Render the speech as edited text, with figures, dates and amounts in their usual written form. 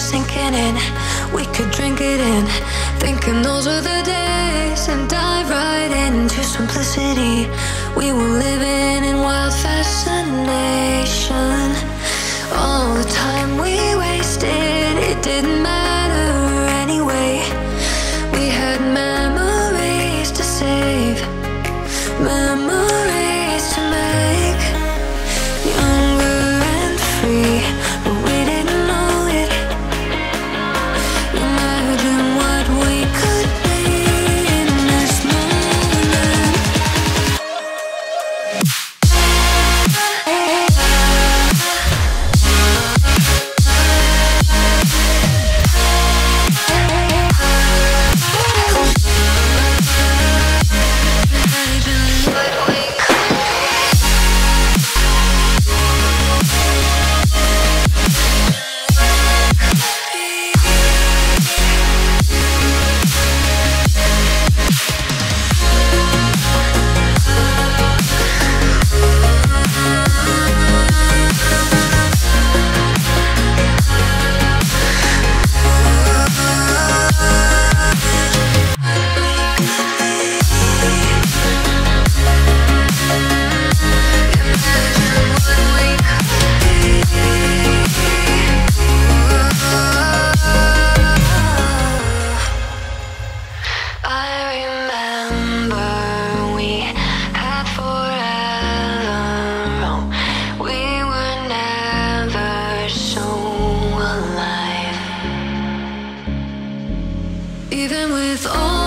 sinking in. We could drink it in, thinking those were the days, and dive right into simplicity. We were living in wild fascination. All the time we wasted, it didn't matter anyway. We had memories to save, memories to make. Younger and free, but we didn't know it. Imagine what we could be in this moment. Even with all